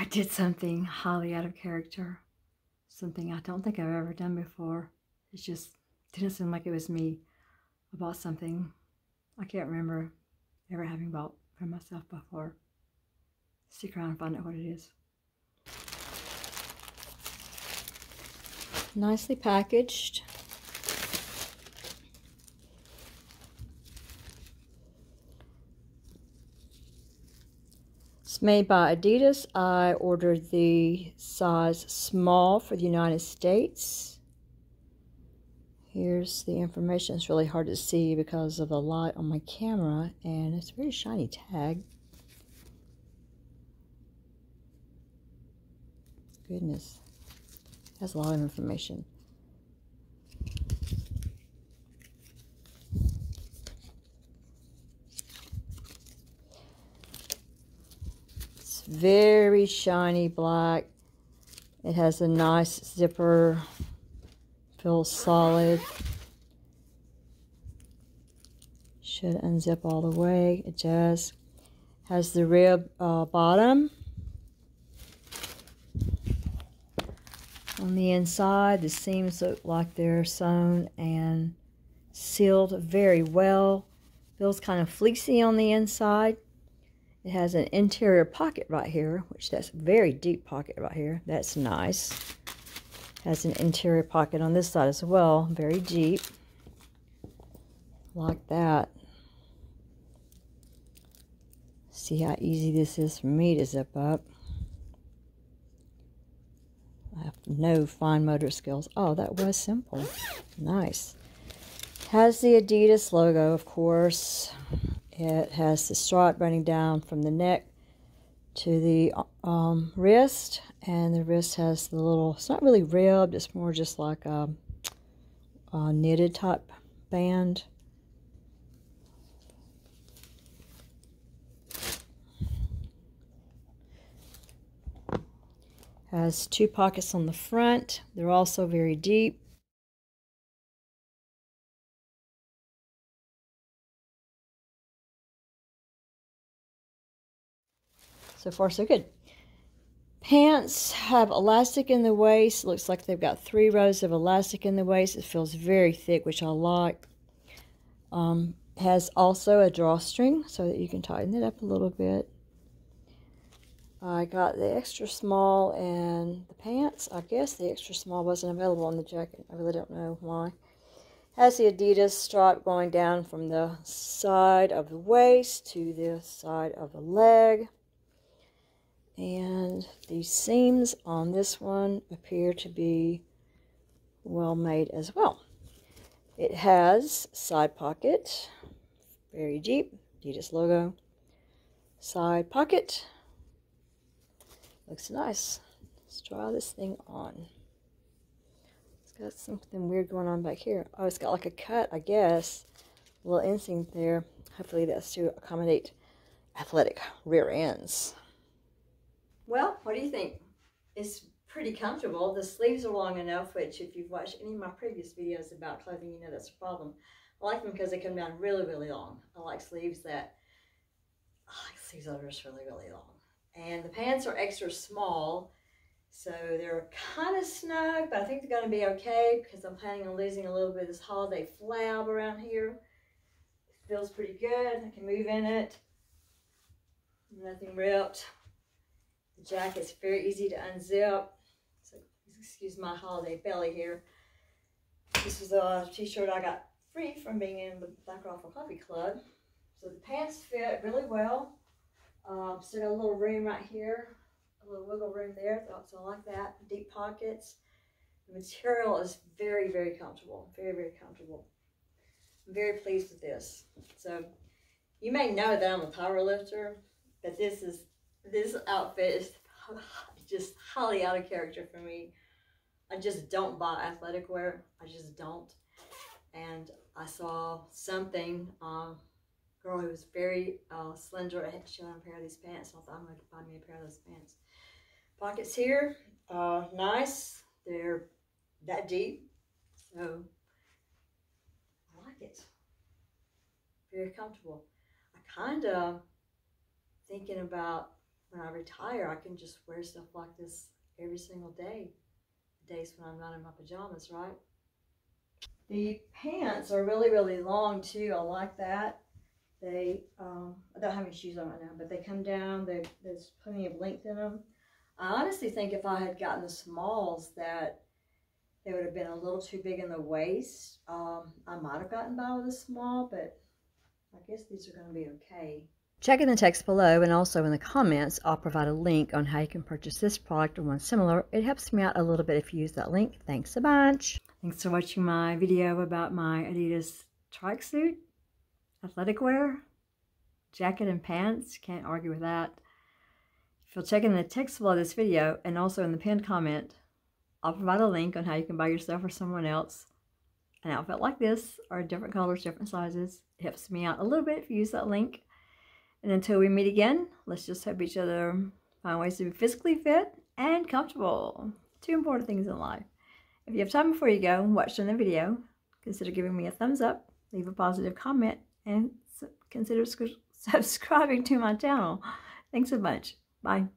I did something highly out of character, something I don't think I've ever done before. It just didn't seem like it was me. I bought something I can't remember ever having bought for myself before. Stick around and find out what it is. Nicely packaged. It's made by Adidas. I ordered the size small for the United States. Here's the information. It's really hard to see because of the light on my camera, and it's a very shiny tag. Goodness, that's a lot of information. Very shiny black. It has a nice zipper, feels solid. Should unzip all the way. It does. Has the rib bottom. On the inside, the seams look like they're sewn and sealed very well. Feels kind of fleecy on the inside. It has an interior pocket right here, which that's a very deep pocket right here. That's nice. Has an interior pocket on this side as well, very deep. Like that. See how easy this is for me to zip up. I have no fine motor skills. Oh, that was simple. Nice. Has the Adidas logo, of course. It has the stripe running down from the neck to the wrist, and the wrist has the little, it's not really ribbed, it's more just like a knitted type band. Has two pockets on the front. They're also very deep. So far, so good. Pants have elastic in the waist. Looks like they've got 3 rows of elastic in the waist. It feels very thick, which I like. Has also a drawstring so that you can tighten it up a little bit. I got the extra small and the pants. I guess the extra small wasn't available on the jacket. I really don't know why. Has the Adidas stripe going down from the side of the waist to the side of the leg. And the seams on this one appear to be well made as well. It has side pocket, very deep, Adidas logo. Side pocket. Looks nice. Let's try this thing on. It's got something weird going on back here. Oh, it's got like a cut, I guess. A little inseam there. Hopefully that's to accommodate athletic rear ends. Well, what do you think? It's pretty comfortable. The sleeves are long enough, which if you've watched any of my previous videos about clothing, you know that's a problem. I like them because they come down really, really long. I like sleeves that are just really, really long. And the pants are extra small, so they're kind of snug, but I think they're going to be okay because I'm planning on losing a little bit of this holiday flab around here. It feels pretty good. I can move in it. Nothing ripped. The jacket's very easy to unzip. So excuse my holiday belly here. This was a t-shirt I got free from being in the Black Raffle Coffee Club. So the pants fit really well. Still got a little room right here, a little wiggle room there. So I like that. Deep pockets. The material is very, very comfortable. Very, very comfortable. I'm very pleased with this. So you may know that I'm a power lifter, but this outfit is just highly out of character for me. I just don't buy athletic wear. I just don't. And I saw something. Girl who was very slender. She had a pair of these pants. So I thought I'm going to buy me a pair of those pants. Pockets here, nice. They're that deep, so I like it. Very comfortable. I kind of thinking about when I retire, I can just wear stuff like this every single day. The days when I'm not in my pajamas, right? The pants are really, really long too. I like that. They, I don't have any shoes on right now, but they come down. There's plenty of length in them. I honestly think if I had gotten the smalls that they would have been a little too big in the waist. I might have gotten by with a small, but I guess these are going to be okay. Check in the text below and also in the comments, I'll provide a link on how you can purchase this product or one similar. It helps me out a little bit if you use that link. Thanks a bunch. Thanks for watching my video about my Adidas tracksuit, athletic wear, jacket and pants. Can't argue with that. If you'll check in the text below this video and also in the pinned comment, I'll provide a link on how you can buy yourself or someone else an outfit like this, or different colors, different sizes. It helps me out a little bit if you use that link. And until we meet again, let's just help each other find ways to be physically fit and comfortable. Two important things in life. If you have time before you go and watch another video, consider giving me a thumbs up, leave a positive comment, and consider subscribing to my channel. Thanks a bunch. Bye.